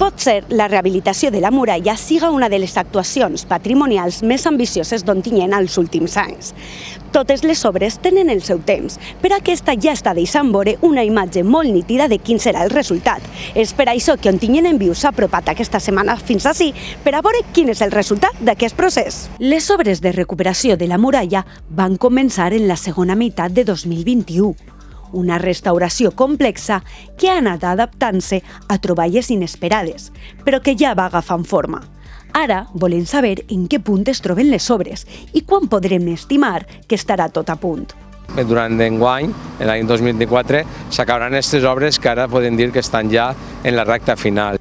Pot ser la rehabilitació de la muralla siga una de les actuacions patrimonials més ambicioses d'Ontinyent als últims anys. Totes les obres tenen el seu temps, però aquesta ja està deixant veure una imatge molt nítida de quin serà el resultat. És per això que Ontinyent En Viu s'ha apropat aquesta setmana fins ací per a veure quin és el resultat d'aquest procés. Les obres de recuperació de la muralla van començar en la segona meitat de 2021, una restauració complexa que ha anat adaptant-se a troballes inesperades, però que ja va agafant forma. Ara volem saber en què punt es troben les obres i quan podrem estimar que estarà tot a punt. Durant enguany, l'any 2024, s'acabaran aquestes obres que ara podem dir que estan ja en la recta final.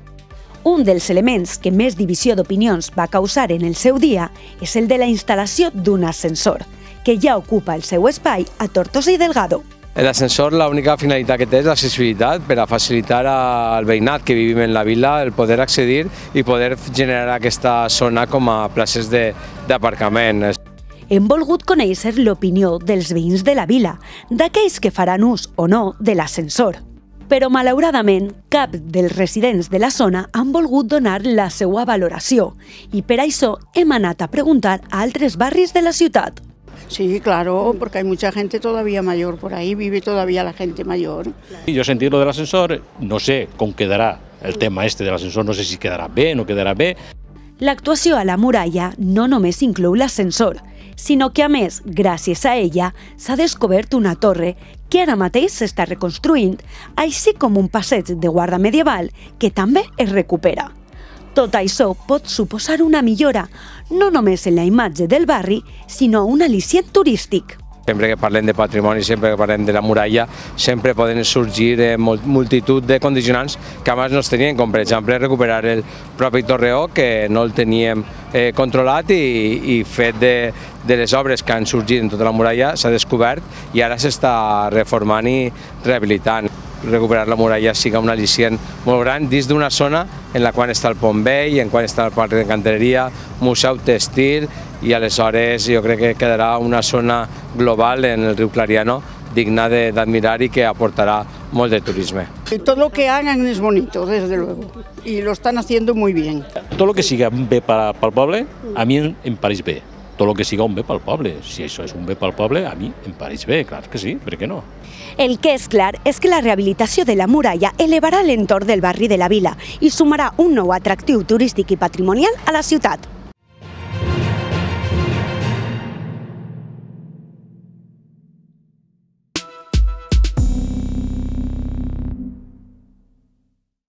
Un dels elements que més divisió d'opinions va causar en el seu dia és el de la instal·lació d'un ascensor, que ja ocupa el seu espai a Tortosa y Delgado. L'ascensor, l'única finalitat que té és l'accessibilitat per a facilitar al veïnat que vivim en la vila el poder accedir i poder generar aquesta zona com a places d'aparcament. Hem volgut conèixer l'opinió dels veïns de la vila, d'aquells que faran ús o no de l'ascensor. Però, malauradament, cap dels residents de la zona han volgut donar la seva valoració i per això hem anat a preguntar a altres barris de la ciutat. Sí, claro, porque hay mucha gente todavía mayor por ahí, vive todavía la gente mayor. Yo sentí lo del ascensor, no sé cómo quedará el tema este del ascensor, no sé si quedará bé, no quedará bé. L'actuació a la muralla no només inclou l'ascensor, sinó que a més, gràcies a ella, s'ha descobert una torre que ara mateix s'està reconstruint, així com un passeig de guarda medieval que també es recupera. Tot això pot suposar una millora, no només en la imatge del barri, sinó un al·licient turístic. Sempre que parlem de patrimoni, sempre que parlem de la muralla, sempre poden sorgir multitud de condicionants que abans no es tenien, com per exemple recuperar el propi torreó, que no el teníem controlat i fet de les obres que han sorgit en tota la muralla s'ha descobert i ara s'està reformant i rehabilitant. Recuperar la muralla siga un al·licient molt gran dins d'una zona en la qual està el Pont Vell, en la qual està el Parque de Cantería Museu Textil i aleshores jo crec que quedarà una zona global en el riu Clariano digna d'admirar i que aportarà molt de turisme. Todo lo que hagan es bonito, desde luego, y lo están haciendo muy bien. Todo lo que siga un bé para el poble, a mi em pareix bé. Todo lo que siga un bé para el poble, si eso es un bé para el poble, a mi em pareix bé, clar que sí, per què no? El que és clar és que la rehabilitació de la muralla elevarà l'entorn del barri de la vila i sumarà un nou atractiu turístic i patrimonial a la ciutat.